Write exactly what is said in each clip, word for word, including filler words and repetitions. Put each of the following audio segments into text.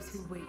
those who wait.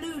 Blue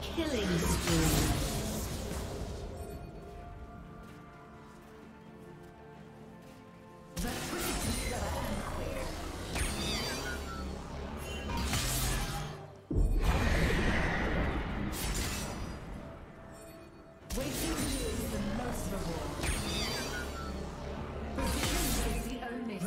Killing spree. Only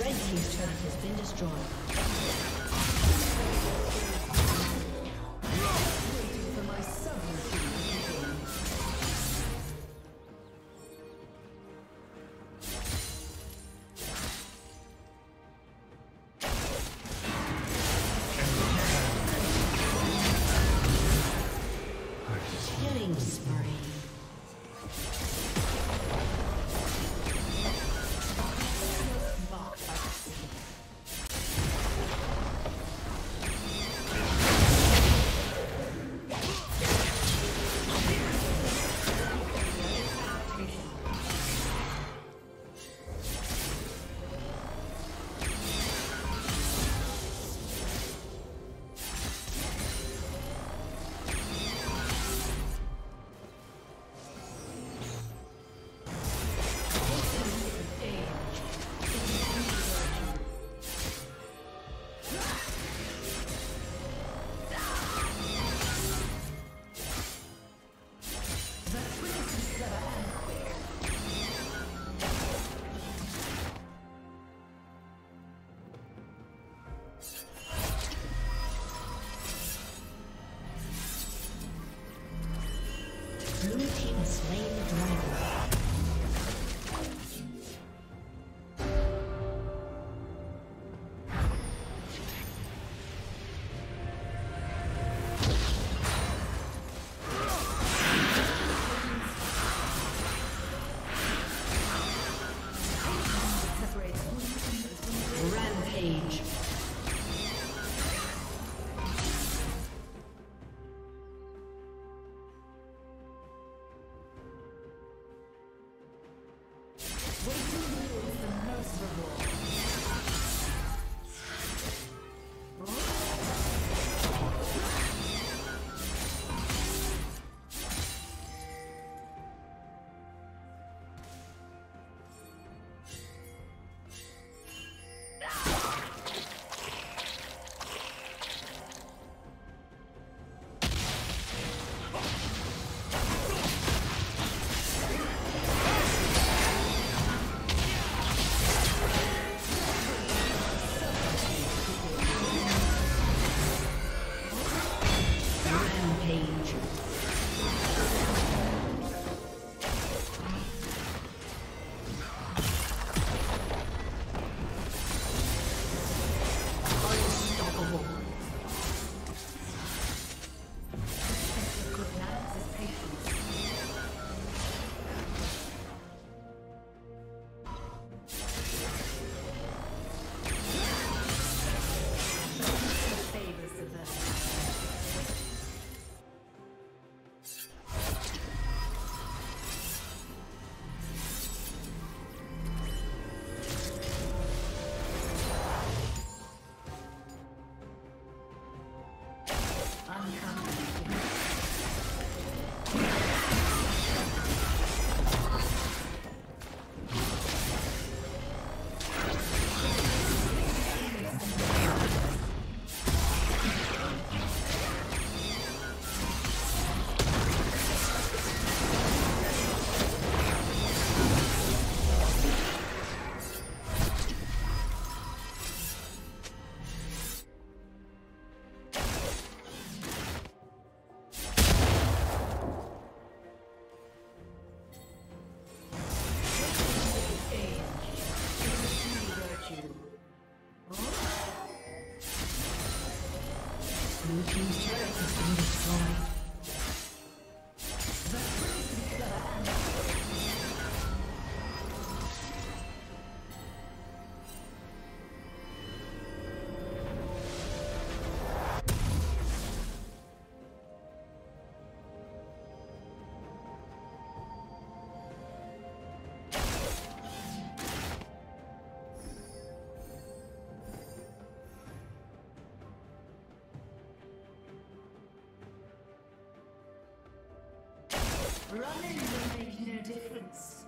Running will make no difference.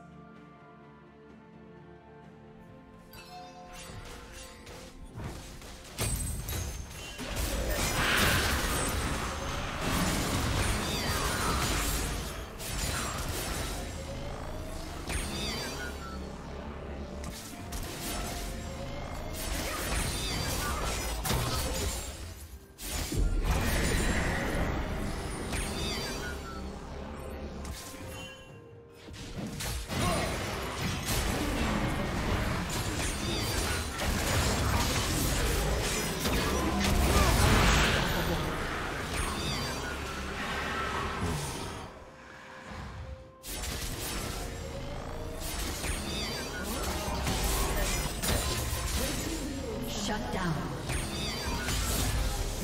Shut down.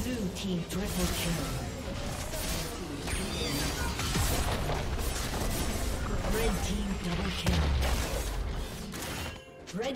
Blue team triple kill. Red team double kill. Red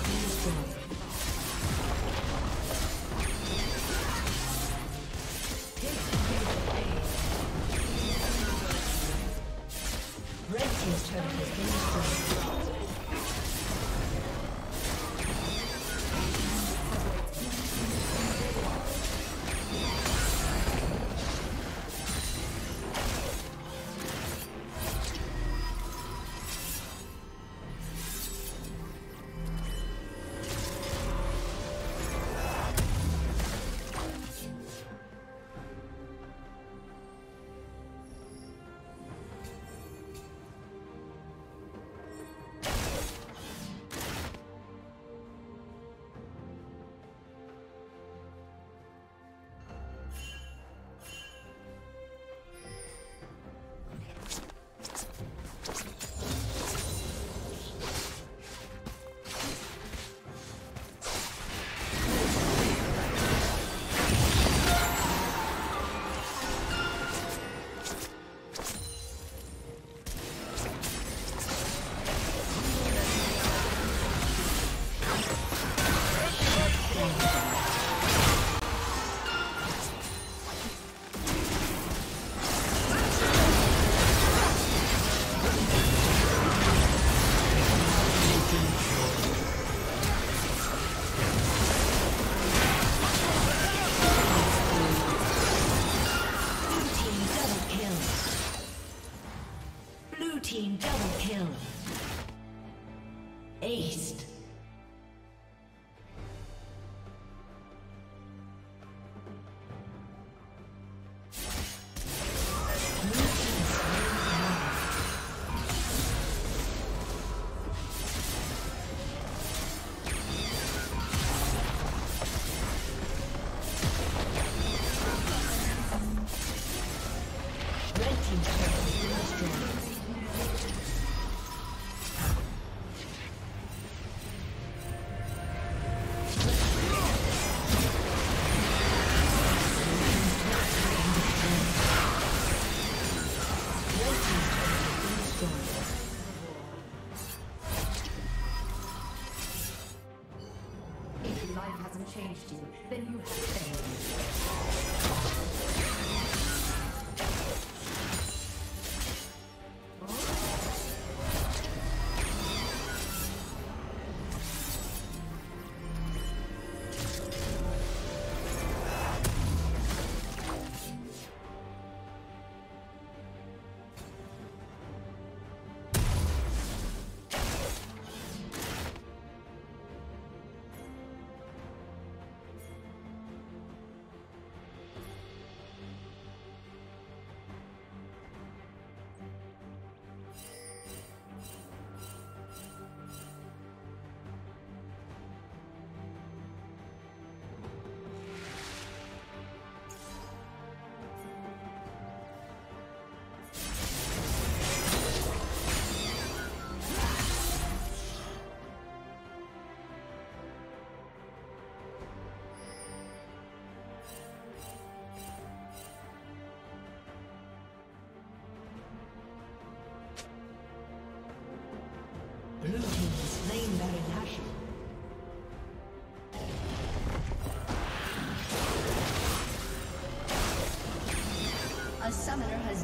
changed you, then you have failed. Blue team has slain Baron Nashor. A summoner has